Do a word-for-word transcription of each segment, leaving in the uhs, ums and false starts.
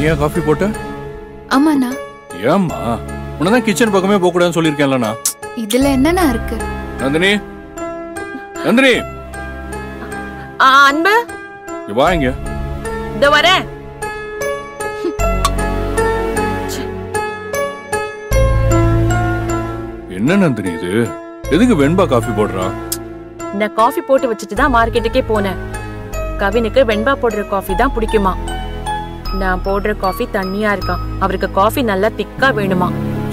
நீயா காபி போட்ட? அம்மாண்ணா. ஏம்மா? உன்ன தான் கிச்சன் பக்கமே போக கூடாதுன்னு சொல்லிருக்கேன்லண்ணா. இதுல என்னண்ணா இருக்கு? நந்தினி. நந்தினி. ஆ அன்பு. இங்க வாங்க. இதோ வரேன். என்ன நந்தினி இது? எதுக்கு வெண்பா காபி போடுறா? நான் காபி போட்டு வச்சிட்டு தான் மார்க்கெட்டுக்கே போனேன். கவினுக்கு வெண்பா போடுற காபி தான் பிடிக்குமா? நான் போடுற காபி தண்ணியா இருக்கா, அவருக்கு காபி நல்லா திக்கா வேணுமா?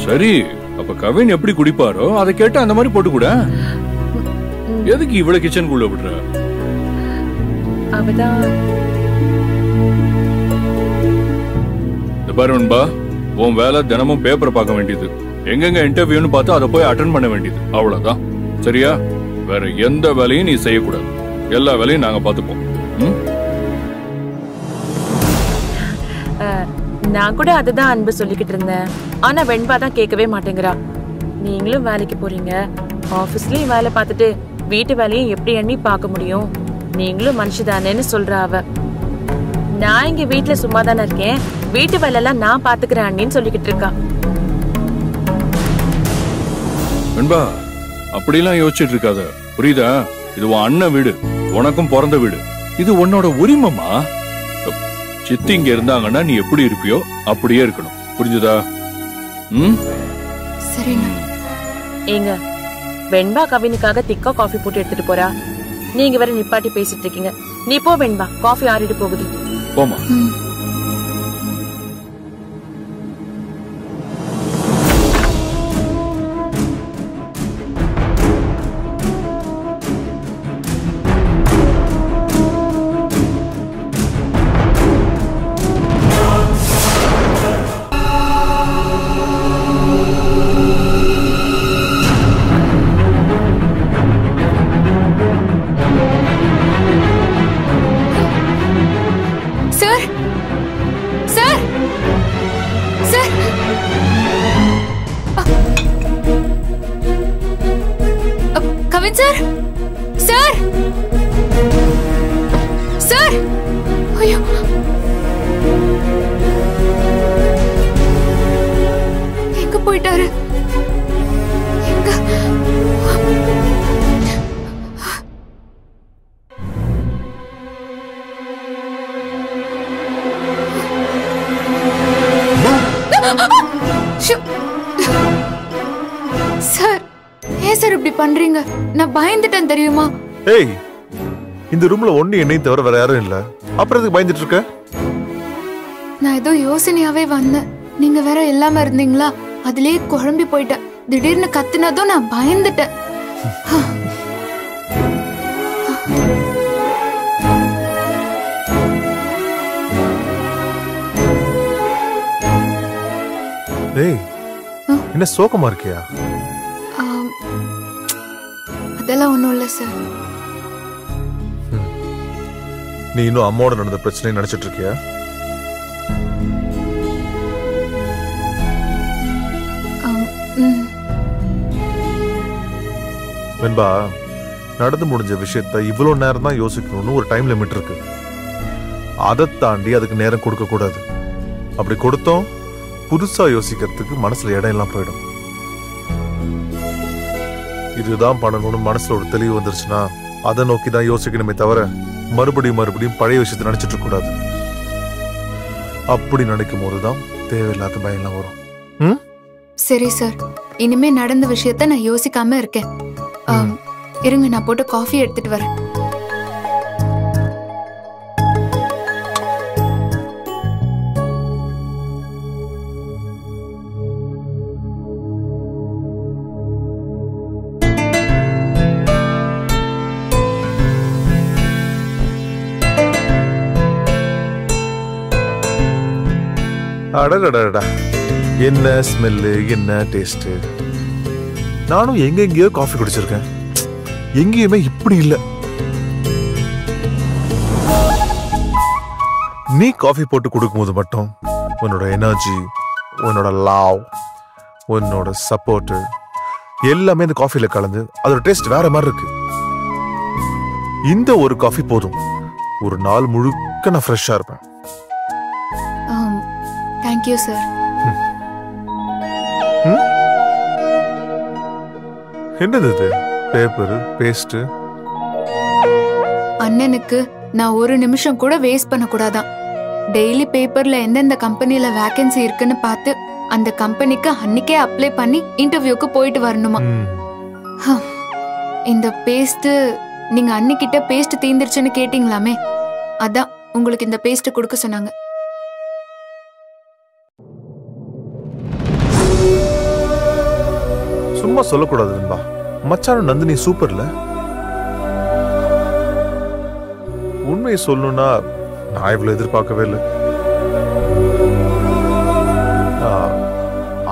சரி, அப்ப கவின் எப்படி குடிப்பாரோ அதை கேட்டு அந்த மாதிரி போட்டு கூட. எதுக்கு இவ்வளவு கிச்சன் குள்ள விடுற? அவதா தபரன்பா, உன் வேலை தினமும் பேப்பர் பார்க்க வேண்டியது, எங்கெங்க இன்டர்வியூன்னு பார்த்து அதை போய் அட்டெண்ட் பண்ண வேண்டியது, அவ்வளவுதான். சரியா? வேற எந்த வேலையும் நீ செய்யக்கூடாது, எல்லா வேலையும் நாங்க பார்த்துப்போம். நான் கூட அதுதான் அன்பு சொல்லிக்கிட்டு இருந்தேன். ஆனா வெண்பா தான் கேட்கவே மாட்டேங்கிறா. நீங்களும் வேலைக்கு போறீங்க, ஆபீஸ்லயும் வேலை பார்த்துட்டு வீட்டு வேலையும் எப்படி எண்ணி பார்க்க முடியும்? நீங்களும் மனுஷதானேன்னு சொல்றா அவ. நான் இங்க வீட்டுல சும்மா தானே இருக்கேன், வீட்டு வேலை எல்லாம் நான் பாத்துக்கிறேன் அண்ணின்னு சொல்லிக்கிட்டு இருக்கா. வெண்பா அப்படிலாம் யோசிச்சுட்டு இருக்காத, புரியுதா? இது உன் அண்ணன் வீடு, உனக்கும் பிறந்த வீடு, இது உன்னோட உரிமமா. சித்தி இங்க இருந்தாங்கன்னா நீ எப்படி இருப்பியோ அப்படியே இருக்கணும், புரிஞ்சுதா? ம் சரிண்ணா. ஏங்க வெண்பா கவினுக்காக திக்கா காஃபி போட்டு எடுத்துட்டு போறா, நீங்க வேற நிப்பாட்டி பேசிட்டு இருக்கீங்க. நீ போ வெண்பா, காஃபி ஆறிட்டு போகுது, போமா. தெரியுமா? ஏய், இந்த ரூம்ல ஒண்ணு என்னை தவிர வேற யாரும் இல்ல, அப்புறம் எதுக்கு பயந்துட்டு இருக்க? நான் ஏதோ யோசனையாவே வந்தேன், நீங்க வேற எல்லாமே இருந்தீங்களா, அதுலயே குழம்பி போயிட்டேன். திடீர்னு கத்துனதும் நான் பயந்துட்டேன். ஏய், என்ன சோகமா இருக்கியா? அதெல்லாம் ஒண்ணும் இல்ல சார். நீ இன்னும் அம்மாவோட நடந்த பிரச்சனை நினைச்சிட்டு இருக்கியா? வெண்பா, நடந்து முடிஞ்ச விஷயத்த இவ்வளவு நேரம் தான் யோசிக்கணும்னு ஒரு டைம் லிமிட் இருக்கு, அதை தாண்டி அதுக்கு நேரம் கொடுக்க கூடாது. அப்படி கொடுத்தோம் புதுசா யோசிக்கிறதுக்கு மனசுல இடம் எல்லாம் போயிடும். இதுதான் பண்ணணும்னு மனசுல ஒரு தெளிவு வந்துருச்சுன்னா அதை நோக்கி தான் யோசிக்கணுமே தவிர மறுபடியும் மறுபடியும் பழைய விஷயத்தை நினைச்சிட்டு இருக்க கூடாது. அப்படி நினைக்கும் போதுதான் தேவையில்லாத பயம் வரும். சரி சார், இனிமே நடந்த விஷயத்த நான் யோசிக்காம இருக்கேன். இருங்க, நான் போட்டு காஃபி எடுத்துட்டு வரேன். அடடடடா, என்ன ஸ்மெல்லு, என்ன டேஸ்ட். நானும் எங்கெங்கயோ காஃபி குடிச்சிருக்கேன், எங்கேயுமே இப்படி இல்லை. நீ காஃபி போட்டு கொடுக்கும்போது மட்டும் உன்னோட எனர்ஜி, உன்னோட லவ், உன்னோட சப்போர்ட்டு எல்லாமே இந்த காஃபில கலந்து அதோட டேஸ்ட் வேற மாதிரி இருக்கு. இந்த ஒரு காஃபி போதும், ஒரு நாள் முழுக்க நான் ஃப்ரெஷ்ஷா இருப்பேன். Thank you, sir. What is this? Paper, paste. அண்ணனுக்கு நான் ஒரு நிமிஷம் கூட வேஸ்ட் பண்ண கூடாது. டெய்லி பேப்பர்ல எந்தெந்த கம்பெனில வேகன்சி இருக்குன்னு பார்த்து அந்த கம்பெனிக்கு அன்னிக்கே அப்ளை பண்ணி இன்டர்வியூக்கு போயிட்டு வரணுமா? இந்த பேஸ்ட் நீங்க அன்னிக்கிட்ட பேஸ்ட் தீந்துருச்சுன்னு கேட்டிங்களாமே. அதான் உங்களுக்கு இந்த பேஸ்ட் கொடுக்க சொன்னாங்க. சும்மா சொல்ல கூடாது நண்பா. மச்சான் நந்தினி சூப்பர்ல. உண்மையை சொல்லணும்னா நான் இவ்வளவு எதிர்பார்க்கவே இல்லை.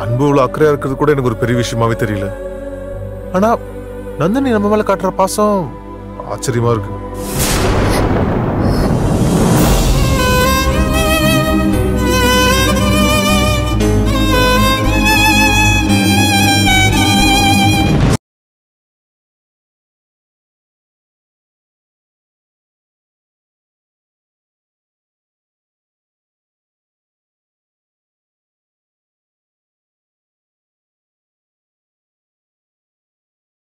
அன்பு இவ்வளோ அக்கறையா இருக்கிறது கூட எனக்கு ஒரு பெரிய விஷயமாவே தெரியல. ஆனா நந்தினி நம்ம மேல காட்டுற பாசம் ஆச்சரியமா இருக்கு.